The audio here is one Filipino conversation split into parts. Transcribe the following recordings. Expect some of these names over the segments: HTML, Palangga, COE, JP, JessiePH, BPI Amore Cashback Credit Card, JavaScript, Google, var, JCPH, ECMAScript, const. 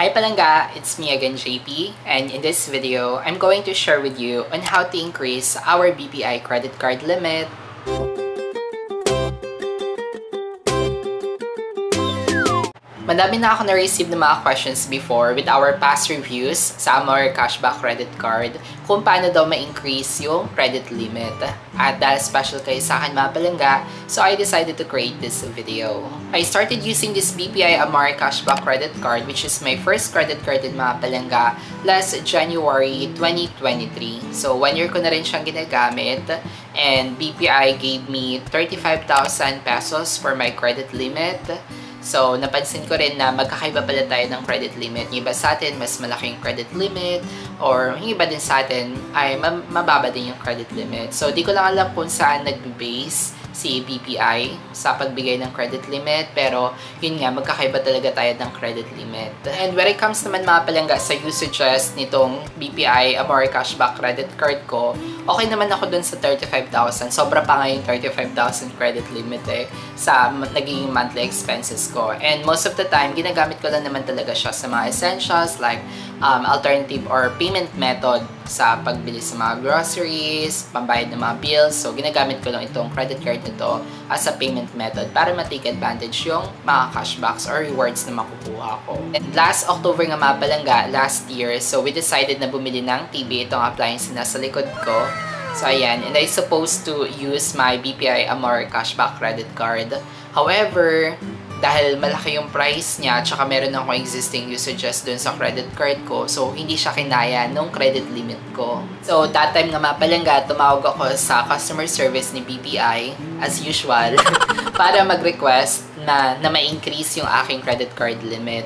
Hi Palangga, it's me again JP, and in this video, I'm going to share with you on how to increase our BPI credit card limit. Madami na ako na-receive ng mga questions before with our past reviews sa Amore Cashback Credit Card kung paano daw ma-increase yung credit limit. At dahil special kayo sa akin mga palangga, so I decided to create this video. I started using this BPI Amore Cashback Credit Card, which is my first credit card din mga palangga, last January 2023. So 1 year ko na rin siyang ginagamit, and BPI gave me 35,000 pesos for my credit limit. So, napansin ko rin na magkakaiba pala tayo ng credit limit. Yung iba sa atin, mas malaking credit limit, or yung iba din sa atin ay mababa din yung credit limit. So, di ko lang alam kung saan nagbe-base si BPI sa pagbigay ng credit limit, pero yun nga, magkakaiba talaga tayo ng credit limit. And when it comes naman mga palangga sa usages nitong BPI Amore Cashback Credit Card ko, okay naman ako dun sa 35,000. Sobra pa nga yung 35,000 credit limit sa naging monthly expenses ko. And most of the time, ginagamit ko lang naman talaga siya sa mga essentials like alternative or payment method sa pagbili sa mga groceries, pambayad ng mga bills. So, ginagamit ko lang itong credit card nito as a payment method para ma-take advantage yung mga cashbacks or rewards na makukuha ko. And last October nga mga palangga, last year, so we decided na bumili ng TV itong appliance na sa likod ko. So, ayan. And I supposed to use my BPI Amore Cashback Credit Card. However, dahil malaki yung price niya, tsaka meron akong existing usages dun sa credit card ko, so hindi siya kinaya nung credit limit ko. So, that time nga mapalangga, tumawag ako sa customer service ni BPI, as usual, para mag-request na ma-increase yung aking credit card limit.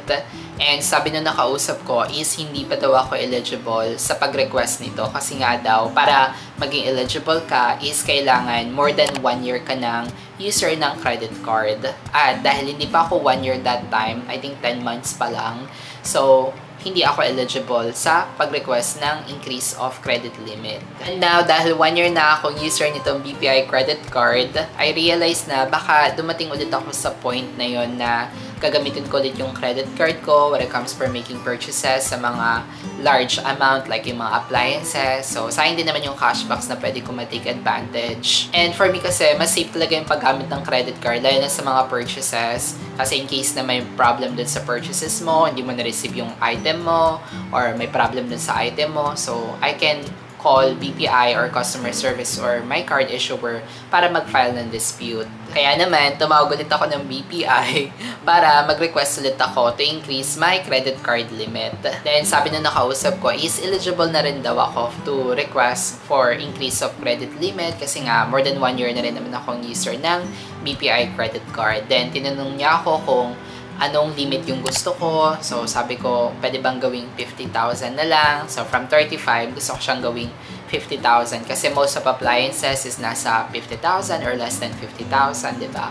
And sabi nung nakausap ko is hindi pa daw ako eligible sa pag-request nito kasi nga daw para maging eligible ka is kailangan more than 1 year ka ng user ng credit card. At dahil hindi pa ako 1 year that time, I think 10 months pa lang, so hindi ako eligible sa pag-request ng increase of credit limit. And now, dahil 1 year na akong user nitong BPI credit card, I realized na baka dumating ulit ako sa point na yon na gagamitin ko ulit yung credit card ko when it comes for making purchases sa mga large amount like yung mga appliances. So, sayang din naman yung cashbacks na pwede ko ma-take advantage. And for me kasi, mas safe talaga yung paggamit ng credit card lalo na sa mga purchases. Kasi in case na may problem dun sa purchases mo, hindi mo na-receive yung item mo, or may problem dun sa item mo, so I can call BPI or customer service or my card issuer para mag-file ng dispute. Kaya naman, tumawag ulit ako ng BPI para mag-request ulit ako to increase my credit card limit. Then, sabi na nakausap ko is eligible na rin daw ako to request for increase of credit limit kasi nga more than 1 year na rin naman akong user ng BPI credit card. Then, tinanong niya ako kung anong limit yung gusto ko. So, sabi ko, pwede bang gawing 50,000 na lang? So, from 35, gusto ko siyang gawing 50,000. Kasi most of appliances is nasa 50,000 or less than 50,000, diba?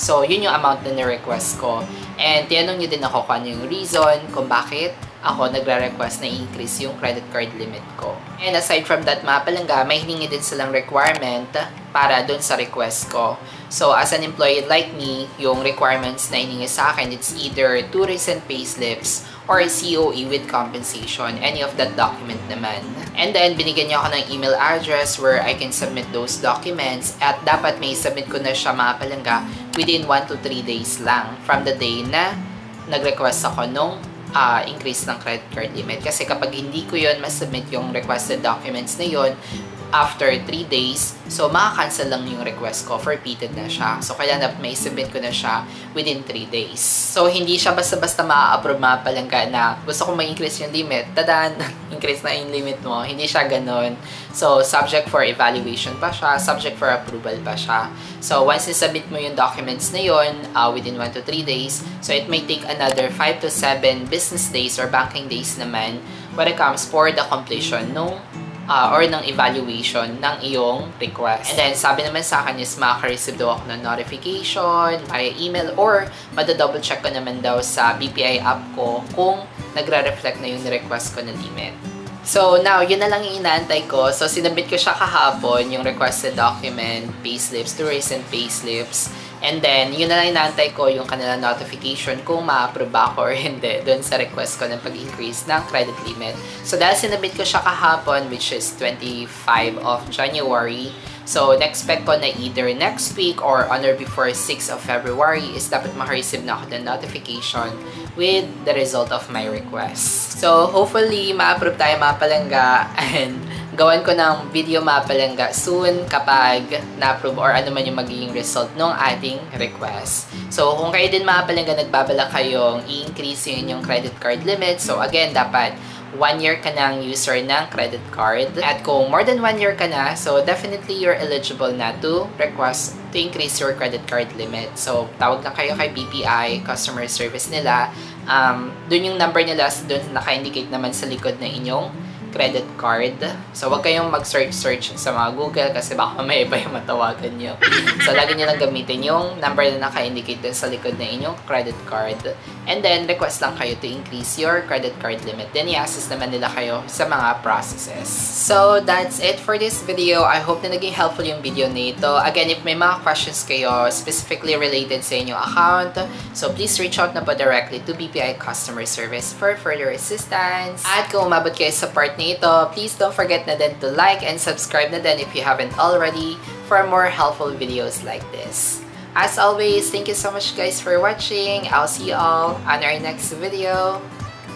So, yun yung amount na ni-request ko. And, tinanong niyo din ako kung ano yung reason, kung bakit ako nagre-request na i-increase yung credit card limit ko. And aside from that, mga palangga, may hiningi din silang requirement para dun sa request ko. So, as an employee like me, yung requirements na hiningi sa akin, it's either 2 recent payslips or COE with compensation, any of that document naman. And then, binigyan niya ako ng email address where I can submit those documents at dapat may submit ko na siya, mga palangga, within 1 to 3 days lang from the day na nag-request ako nung increase ng credit card limit. Kasi kapag hindi ko yun masubmit yung requested documents na yun after 3 days, so makakancel lang yung request ko, forfeited na siya. So kailangan may submit ko na siya within 3 days. So hindi siya basta-basta ma-approve mga palangga na gusto kong ma-increase yung limit, tadaan, increase na yung limit mo. Hindi siya ganun. So subject for evaluation pa siya, subject for approval pa siya. So once submit mo yung documents na yun within 1 to 3 days, so it may take another 5 to 7 business days or banking days naman when it comes for the completion or ng evaluation ng iyong request. And then, sabi naman sa akin is makaka-receive daw ako ng notification via email or madadouble check ko naman daw sa BPI app ko kung nagre-reflect na yung request ko na limit. So, now, yun na lang yung inaantay ko. So, sinabit ko siya kahapon, yung requested document, payslips, two recent payslips. And then, yun na lang inaantay ko yung kanila notification kung ma-approve ako or hindi doon sa request ko ng pag-increase ng credit limit. So, dahil sinabit ko siya kahapon, which is 25 of January, so, na-expect ko na either next week or on or before 6 of February is dapat maka-receive na ako ng notification with the result of my request. So, hopefully, ma-approve tayo mga palangga and gawan ko ng video mga palangga soon kapag na-approve or ano man yung magiging result ng ating request. So, kung kayo din mga palangga nagbabala kayong i-increase yung inyong credit card limit, so again, dapat 1 year ka ng user ng credit card. At kung more than 1 year ka na, so definitely you're eligible na to request to increase your credit card limit. So, tawag lang kayo kay BPI, customer service nila. Dun yung number nila, so dun naka-indicate naman sa likod ng inyong credit card. So, wag kayong mag-search sa mga Google kasi baka may iba yung matawagan nyo. So, lagi nyo lang gamitin yung number na naka-indicate dun sa likod na inyong credit card. And then, request lang kayo to increase your credit card limit. Then, i-assist naman nila kayo sa mga processes. So, that's it for this video. I hope na naging helpful yung video na ito. Again, if may mga questions kayo specifically related sa inyong account, so please reach out na po directly to BPI Customer Service for further assistance. At kung umabot kayo sa part ito, please don't forget na din to like and subscribe na din if you haven't already for more helpful videos like this. As always, thank you so much guys for watching. I'll see you all on our next video.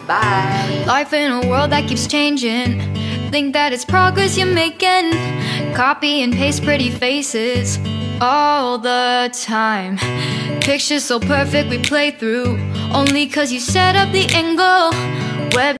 Bye! Life in a world that keeps changing. Think that it's progress you're making. Copy and paste pretty faces all the time. Pictures so perfect we play through. Only cause you set up the angle. Web